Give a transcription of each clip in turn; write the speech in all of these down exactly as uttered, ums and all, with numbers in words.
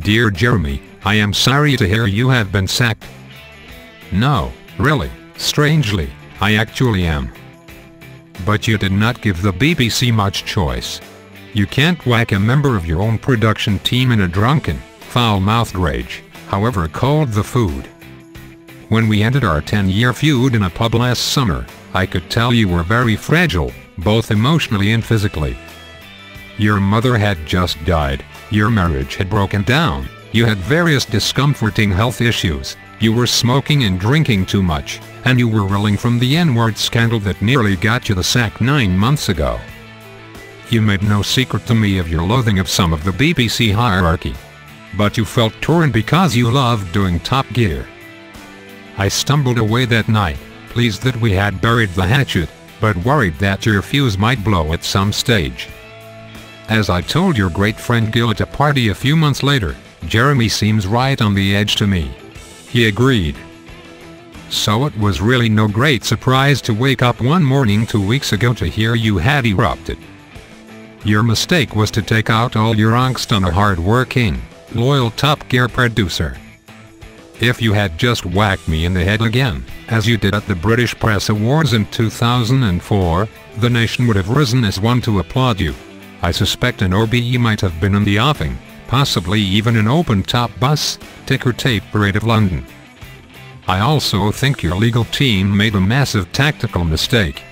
Dear Jeremy, I am sorry to hear you have been sacked. No, really, strangely, I actually am. But you did not give the B B C much choice. You can't whack a member of your own production team in a drunken, foul-mouthed rage, however cold the food. When we ended our ten-year feud in a pub last summer, I could tell you were very fragile, both emotionally and physically. Your mother had just died, your marriage had broken down, you had various discomforting health issues, you were smoking and drinking too much, and you were reeling from the N word scandal that nearly got you the sack nine months ago. You made no secret to me of your loathing of some of the B B C hierarchy. But you felt torn because you loved doing Top Gear. I stumbled away that night, pleased that we had buried the hatchet, but worried that your fuse might blow at some stage. As I told your great friend Gill at a party a few months later, Jeremy seems right on the edge to me. He agreed. So it was really no great surprise to wake up one morning two weeks ago to hear you had erupted. Your mistake was to take out all your angst on a hard-working, loyal Top Gear producer. If you had just whacked me in the head again, as you did at the British Press Awards in two thousand four, the nation would have risen as one to applaud you. I suspect an O B E might have been in the offing, possibly even an open-top bus, ticker tape parade of London. I also think your legal team made a massive tactical mistake.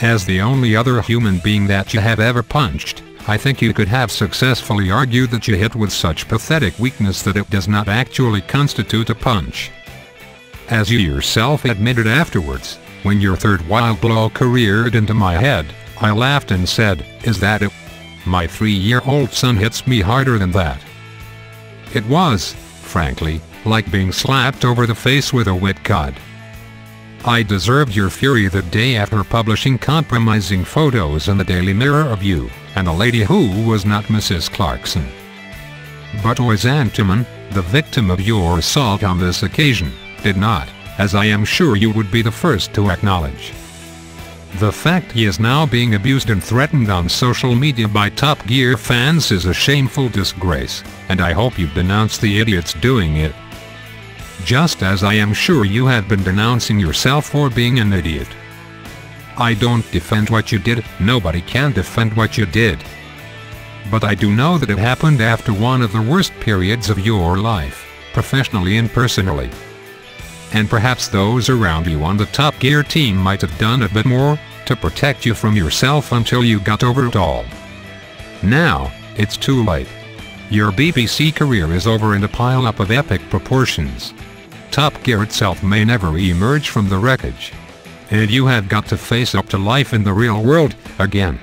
As the only other human being that you have ever punched, I think you could have successfully argued that you hit with such pathetic weakness that it does not actually constitute a punch. As you yourself admitted afterwards, when your third wild blow careered into my head, I laughed and said, "Is that it? My three-year-old son hits me harder than that." It was, frankly, like being slapped over the face with a wet cod. I deserved your fury the day after publishing compromising photos in the Daily Mirror of you and a lady who was not Missus Clarkson. But Oisantiman, the victim of your assault on this occasion, did not, as I am sure you would be the first to acknowledge. The fact he is now being abused and threatened on social media by Top Gear fans is a shameful disgrace, and I hope you denounce the idiots doing it. Just as I am sure you have been denouncing yourself for being an idiot. I don't defend what you did, nobody can defend what you did. But I do know that it happened after one of the worst periods of your life, professionally and personally. And perhaps those around you on the Top Gear team might have done a bit more to protect you from yourself until you got over it all. Now, it's too late. Your B B C career is over in a pile-up of epic proportions. Top Gear itself may never emerge from the wreckage. And you have got to face up to life in the real world, again.